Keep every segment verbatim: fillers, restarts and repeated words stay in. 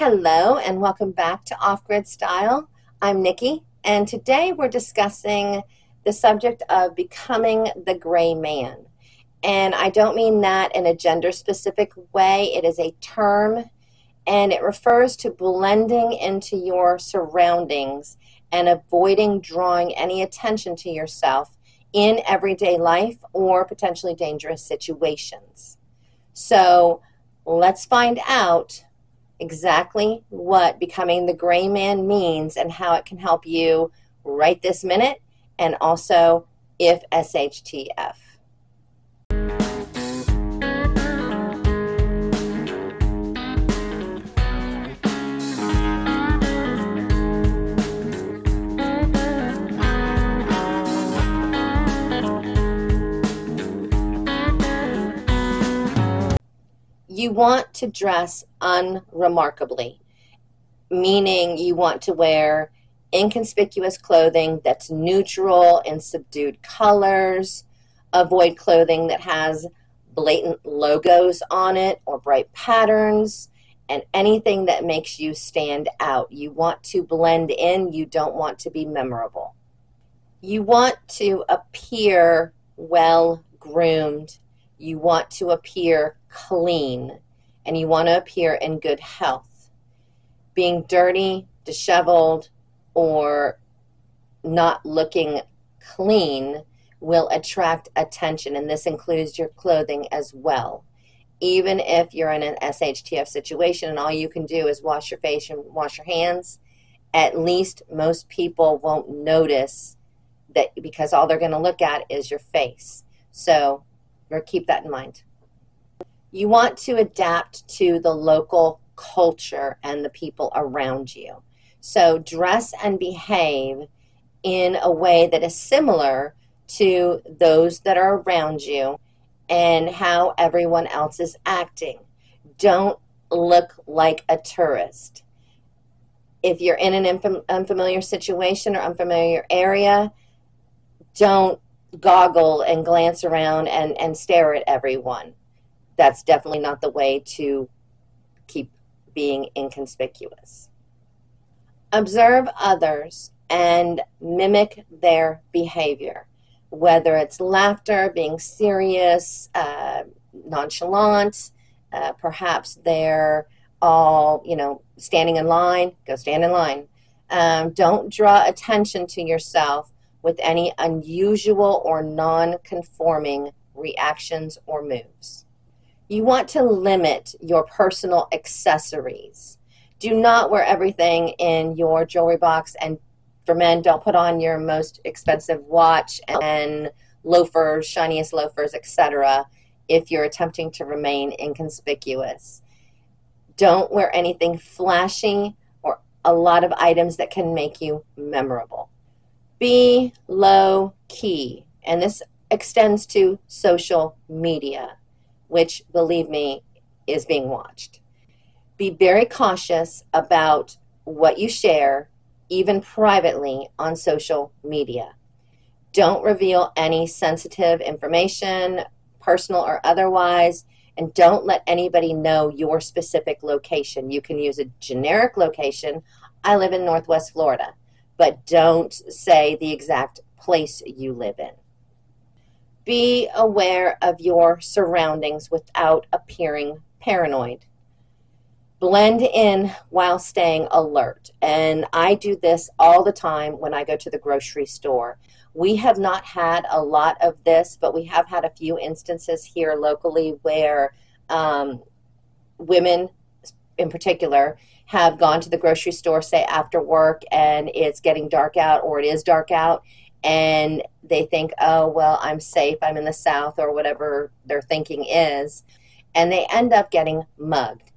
Hello and welcome back to Off Grid Style. I'm Nikki, and today we're discussing the subject of becoming the gray man. And I don't mean that in a gender-specific way. It is a term, and it refers to blending into your surroundings and avoiding drawing any attention to yourself in everyday life or potentially dangerous situations. So let's find out exactly what becoming the gray man means and how it can help you right this minute, and also if S H T F. You want to dress unremarkably, meaning you want to wear inconspicuous clothing that's neutral and subdued colors, avoid clothing that has blatant logos on it or bright patterns, and anything that makes you stand out. You want to blend in. You don't want to be memorable. You want to appear well-groomed. You want to appear clean, and you want to appear in good health. Being dirty, disheveled, or not looking clean will attract attention, and this includes your clothing as well. Even if you're in an S H T F situation and all you can do is wash your face and wash your hands, at least most people won't notice that, because all they're going to look at is your face. So or keep that in mind. You want to adapt to the local culture and the people around you. So dress and behave in a way that is similar to those that are around you and how everyone else is acting. Don't look like a tourist. If you're in an unfam- unfamiliar situation or unfamiliar area, don't goggle and glance around and, and stare at everyone. That's definitely not the way to keep being inconspicuous. Observe others and mimic their behavior, whether it's laughter, being serious, uh, nonchalant, uh, perhaps they're all, you know, standing in line, go stand in line. Um, don't draw attention to yourself with any unusual or non-conforming reactions or moves. You want to limit your personal accessories. Do not wear everything in your jewelry box, and for men, don't put on your most expensive watch and loafers, shiniest loafers, et cetera if you're attempting to remain inconspicuous. Don't wear anything flashy or a lot of items that can make you memorable. Be low key, and this extends to social media, which, believe me, is being watched. Be very cautious about what you share, even privately on social media. Don't reveal any sensitive information, personal or otherwise, and don't let anybody know your specific location. You can use a generic location. I live in Northwest Florida. But don't say the exact place you live in. Be aware of your surroundings without appearing paranoid. Blend in while staying alert. And I do this all the time when I go to the grocery store. We have not had a lot of this, but we have had a few instances here locally where um, women in particular have gone to the grocery store, say after work, and it's getting dark out, or it is dark out, and they think, oh, well, I'm safe, I'm in the South, or whatever their thinking is, and they end up getting mugged.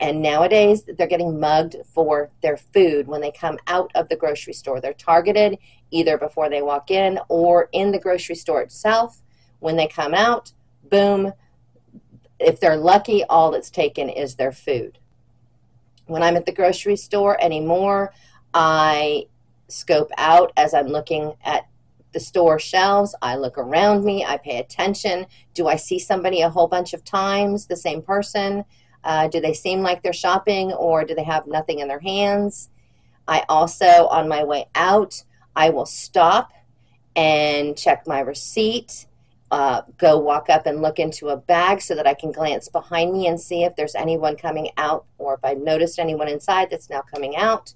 And nowadays, they're getting mugged for their food when they come out of the grocery store. They're targeted either before they walk in or in the grocery store itself. When they come out, boom, if they're lucky, all that's taken is their food. When I'm at the grocery store anymore, I scope out as I'm looking at the store shelves. I look around me. I pay attention. Do I see somebody a whole bunch of times, the same person? Uh, do they seem like they're shopping, or do they have nothing in their hands? I also, on my way out, I will stop and check my receipt, uh, go walk up and look into a bag so that I can glance behind me and see if there's anyone coming out, or if I've noticed anyone inside that's now coming out,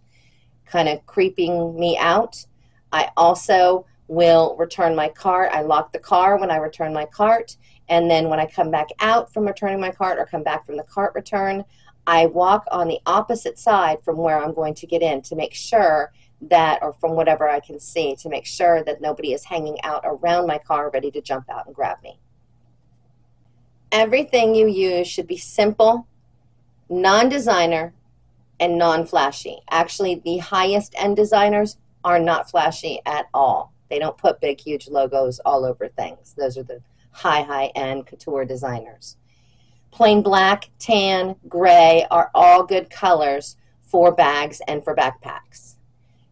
kind of creeping me out. I also will return my cart. I lock the car when I return my cart, and then when I come back out from returning my cart, or come back from the cart return, I walk on the opposite side from where I'm going to get in to make sure that, or from whatever I can see, to make sure that nobody is hanging out around my car ready to jump out and grab me. Everything you use should be simple, non-designer, and non-flashy. Actually, the highest end designers are not flashy at all. They don't put big, huge logos all over things. Those are the high, high-end couture designers. Plain black, tan, gray are all good colors for bags and for backpacks.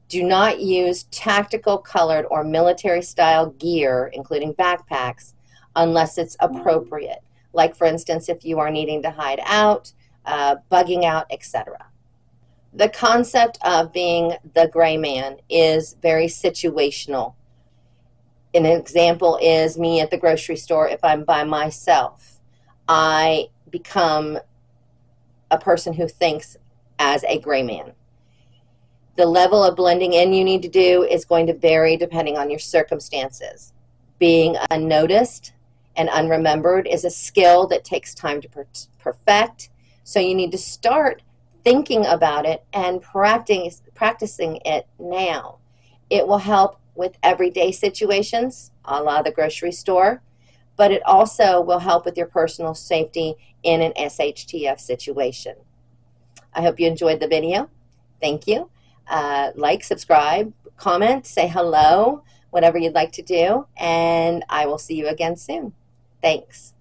Do not use tactical colored or military-style gear, including backpacks, unless it's appropriate. Like, for instance, if you are needing to hide out, uh, bugging out, et cetera. The concept of being the gray man is very situational. An example is me at the grocery store. If I'm by myself, I become a person who thinks as a gray man. The level of blending in you need to do is going to vary depending on your circumstances. Being unnoticed and unremembered is a skill that takes time to per perfect, so you need to start thinking about it and practicing, practicing it now. It will help with everyday situations, a la the grocery store, but it also will help with your personal safety in an S H T F situation. I hope you enjoyed the video. Thank you. Uh, like, subscribe, comment, say hello, whatever you'd like to do, and I will see you again soon. Thanks.